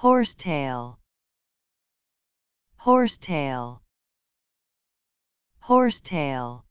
Horsetail, horsetail, horsetail.